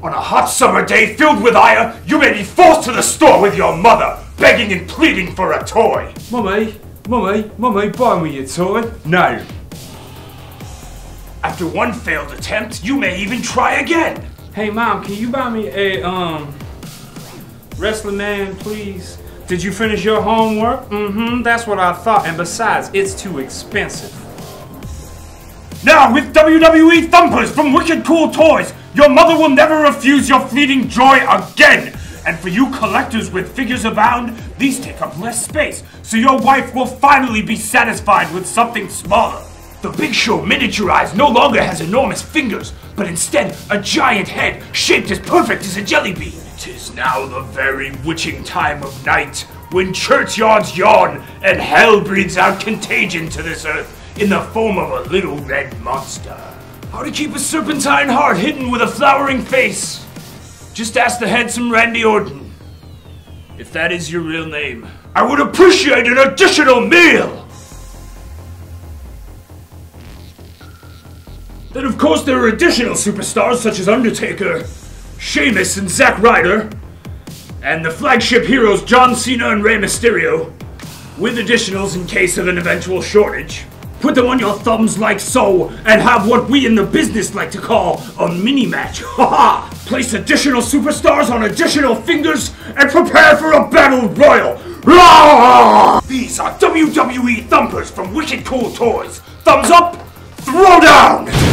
On a hot summer day filled with ire, you may be forced to the store with your mother, begging and pleading for a toy. Mummy, buy me a toy. No. After one failed attempt, you may even try again. Hey Mom, can you buy me a, wrestling man, please? Did you finish your homework? Mm-hmm, that's what I thought, and besides, it's too expensive. Now, with WWE Thumpers from Wicked Cool Toys, your mother will never refuse your fleeting joy again! And for you collectors with figures abound, these take up less space, so your wife will finally be satisfied with something smaller. The Big Show miniaturized no longer has enormous fingers, but instead a giant head shaped as perfect as a jelly bean. 'Tis now the very witching time of night, when churchyards yawn and hell breathes out contagion to this earth in the form of a little red monster. How to keep a serpentine heart hidden with a flowering face? Just ask the handsome Randy Orton, if that is your real name. I would appreciate an additional meal! Then of course there are additional superstars such as Undertaker, Sheamus and Zack Ryder, and the flagship heroes John Cena and Rey Mysterio, with additionals in case of an eventual shortage. Put them on your thumbs like so, and have what we in the business like to call a mini-match. Ha-ha! Place additional superstars on additional fingers, and prepare for a battle royal! Roar! These are WWE Thumpers from Wicked Cool Toys. Thumbs up, throw down!